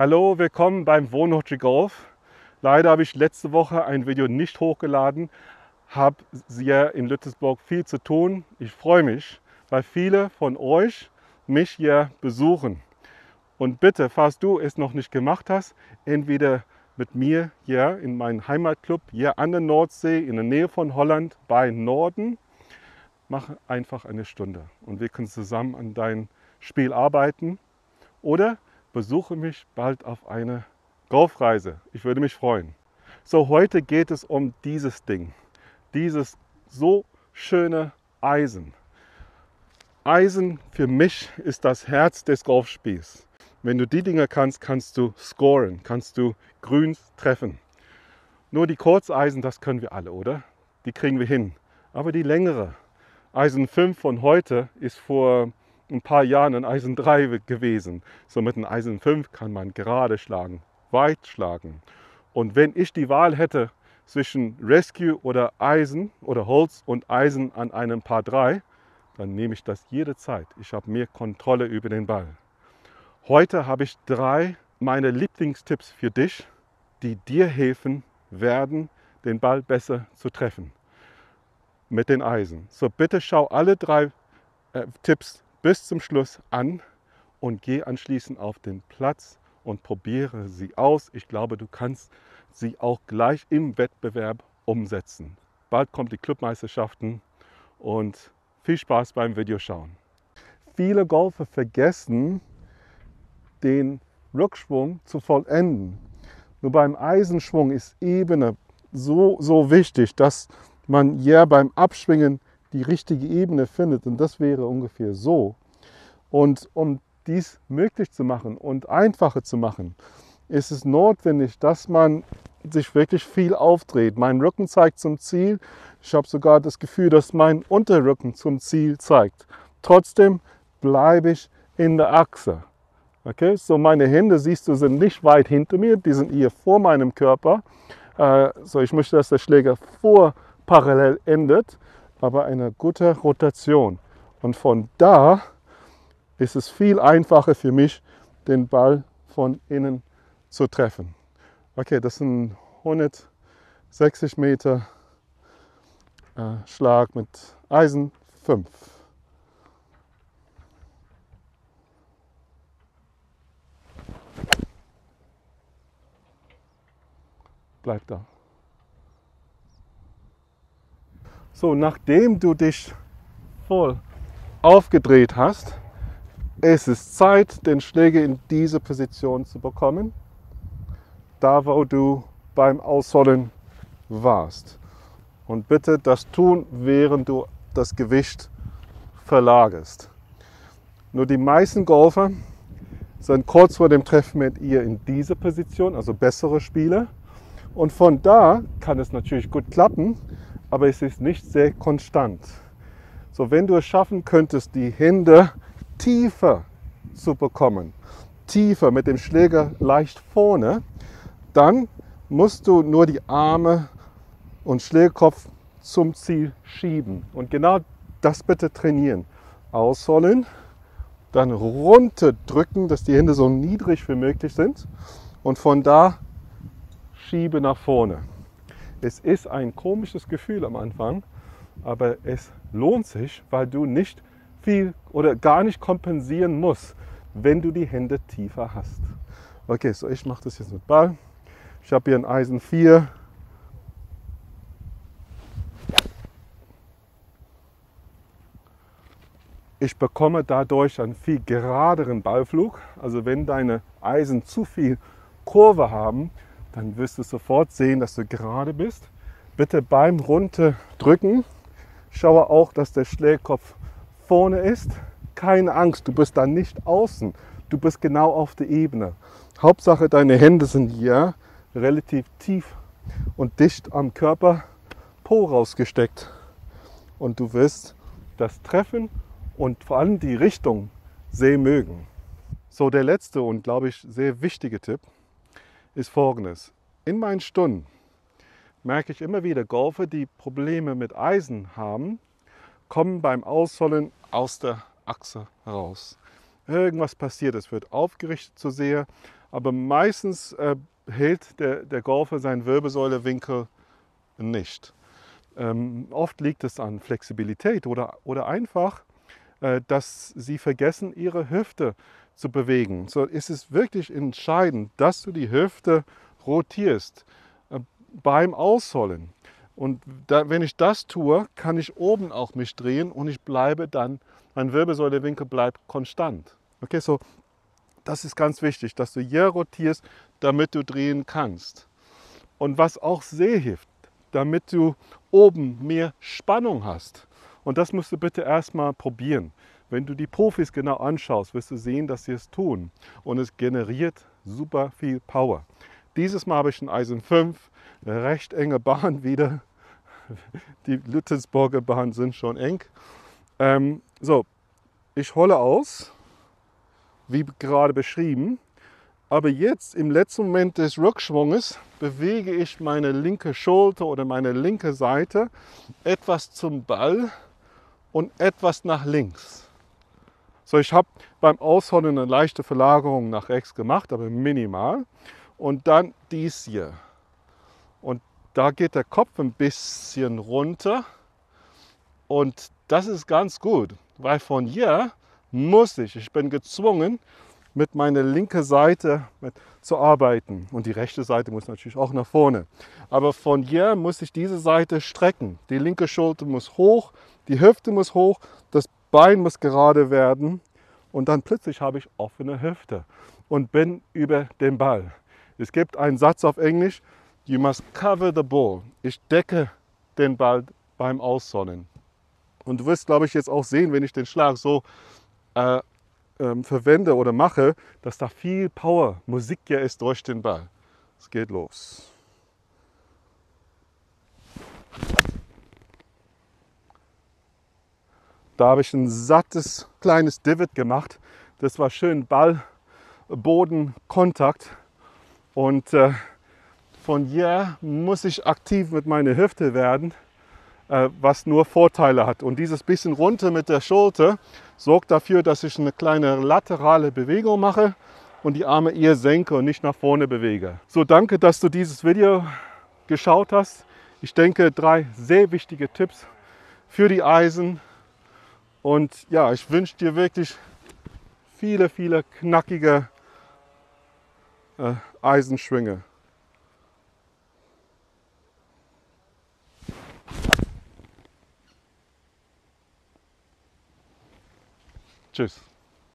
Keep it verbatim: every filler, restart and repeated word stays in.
Hallo, willkommen beim V H Golf. Leider habe ich letzte Woche ein Video nicht hochgeladen, habe hier in Lütetsburg viel zu tun. Ich freue mich, weil viele von euch mich hier besuchen. Und bitte, falls du es noch nicht gemacht hast, entweder mit mir hier in meinem Heimatclub, hier an der Nordsee, in der Nähe von Holland, bei Norden, mach einfach eine Stunde und wir können zusammen an deinem Spiel arbeiten. Oder besuche mich bald auf eine Golfreise. Ich würde mich freuen. So, heute geht es um dieses Ding. Dieses so schöne Eisen. Eisen für mich ist das Herz des Golfspiels. Wenn du die Dinger kannst, kannst du scoren, kannst du Grüns treffen. Nur die Kurzeisen, das können wir alle, oder? Die kriegen wir hin. Aber die längere. Eisen fünf von heute ist vor ein paar Jahren ein Eisen drei gewesen. So mit einem Eisen fünf kann man gerade schlagen, weit schlagen. Und wenn ich die Wahl hätte zwischen Rescue oder Eisen oder Holz und Eisen an einem Par drei, dann nehme ich das jede Zeit. Ich habe mehr Kontrolle über den Ball. Heute habe ich drei meiner Lieblingstipps für dich, die dir helfen werden, den Ball besser zu treffen mit den Eisen. So bitte schau alle drei äh, Tipps bis zum Schluss an und geh anschließend auf den Platz und probiere sie aus. Ich glaube, du kannst sie auch gleich im Wettbewerb umsetzen. Bald kommt die Clubmeisterschaften und viel Spaß beim Videoschauen. Viele Golfer vergessen, den Rückschwung zu vollenden. Nur beim Eisenschwung ist Ebene so, so wichtig, dass man ja beim Abschwingen die richtige Ebene findet, und das wäre ungefähr so. Und um dies möglich zu machen und einfacher zu machen, ist es notwendig, dass man sich wirklich viel aufdreht. Mein Rücken zeigt zum Ziel. Ich habe sogar das Gefühl, dass mein Unterrücken zum Ziel zeigt. Trotzdem bleibe ich in der Achse. Okay, so meine Hände, siehst du, sind nicht weit hinter mir, die sind hier vor meinem Körper. Äh, so, ich möchte, dass der Schläger vor parallel endet, aber eine gute Rotation. Und von da ist es viel einfacher für mich, den Ball von innen zu treffen. Okay, das sind hundertsechzig Meter äh, Schlag mit Eisen fünf. Bleib da. So, nachdem du dich voll aufgedreht hast, ist es Zeit, den Schläger in diese Position zu bekommen, da wo du beim Ausholen warst. Und bitte das tun, während du das Gewicht verlagerst. Nur die meisten Golfer sind kurz vor dem Treffen mit ihr in diese Position, also bessere Spieler. Und von da kann es natürlich gut klappen, aber es ist nicht sehr konstant. So, wenn du es schaffen könntest, die Hände tiefer zu bekommen, tiefer mit dem Schläger leicht vorne, dann musst du nur die Arme und Schlägerkopf zum Ziel schieben. Und genau das bitte trainieren. Ausholen, dann runterdrücken, dass die Hände so niedrig wie möglich sind, und von da schiebe nach vorne. Es ist ein komisches Gefühl am Anfang, aber es lohnt sich, weil du nicht viel oder gar nicht kompensieren musst, wenn du die Hände tiefer hast. Okay, so ich mache das jetzt mit Ball. Ich habe hier ein Eisen vier. Ich bekomme dadurch einen viel geraderen Ballflug. Also wenn deine Eisen zu viel Kurve haben, dann wirst du sofort sehen, dass du gerade bist. Bitte beim Runterdrücken schaue auch, dass der Schlägerkopf vorne ist. Keine Angst, du bist dann nicht außen. Du bist genau auf der Ebene. Hauptsache, deine Hände sind hier relativ tief und dicht am Körper, Po rausgesteckt. Und du wirst das Treffen und vor allem die Richtung sehr mögen. So, der letzte und, glaube ich, sehr wichtige Tipp ist folgendes. In meinen Stunden merke ich immer wieder, Golfer, die Probleme mit Eisen haben, kommen beim Ausholen aus der Achse raus. Irgendwas passiert, es wird aufgerichtet zu sehr, aber meistens äh, hält der, der Golfer seinen Wirbelsäulewinkel nicht. Ähm, oft liegt es an Flexibilität oder, oder einfach, äh, dass sie vergessen, ihre Hüfte zu bewegen. So ist es wirklich entscheidend, dass du die Hüfte rotierst äh, beim Ausholen. Und da, wenn ich das tue, kann ich oben auch mich drehen und ich bleibe dann, mein Wirbelsäulewinkel bleibt konstant. Okay, so das ist ganz wichtig, dass du hier rotierst, damit du drehen kannst. Und was auch sehr hilft, damit du oben mehr Spannung hast. Und das musst du bitte erstmal probieren. Wenn du die Profis genau anschaust, wirst du sehen, dass sie es tun. Und es generiert super viel Power. Dieses Mal habe ich ein Eisen fünf, eine recht enge Bahn wieder. Die Lütetsburger Bahnen sind schon eng. Ähm, so, ich hole aus, wie gerade beschrieben. Aber jetzt im letzten Moment des Rückschwunges bewege ich meine linke Schulter oder meine linke Seite etwas zum Ball und etwas nach links. So, ich habe beim Ausholen eine leichte Verlagerung nach rechts gemacht, aber minimal. Und dann dies hier. Und da geht der Kopf ein bisschen runter. Und das ist ganz gut, weil von hier muss ich, ich bin gezwungen, mit meiner linken Seite mit zu arbeiten. Und die rechte Seite muss natürlich auch nach vorne. Aber von hier muss ich diese Seite strecken. Die linke Schulter muss hoch, die Hüfte muss hoch, das Bein muss gerade werden. Und dann plötzlich habe ich offene Hüfte und bin über den Ball. Es gibt einen Satz auf Englisch, you must cover the ball. Ich decke den Ball beim Ausholen. Und du wirst, glaube ich, jetzt auch sehen, wenn ich den Schlag so äh, verwende oder mache, dass da viel Power, Musik ja ist durch den Ball. Es geht los. Da habe ich ein sattes kleines Divot gemacht. Das war schön Ball, Boden, Kontakt. Und äh, von hier muss ich aktiv mit meiner Hüfte werden, was nur Vorteile hat. Und dieses bisschen runter mit der Schulter sorgt dafür, dass ich eine kleine laterale Bewegung mache und die Arme eher senke und nicht nach vorne bewege. So, danke, dass du dieses Video geschaut hast. Ich denke, drei sehr wichtige Tipps für die Eisen. Und ja, ich wünsche dir wirklich viele, viele knackige äh, Eisenschwünge. Tschüss.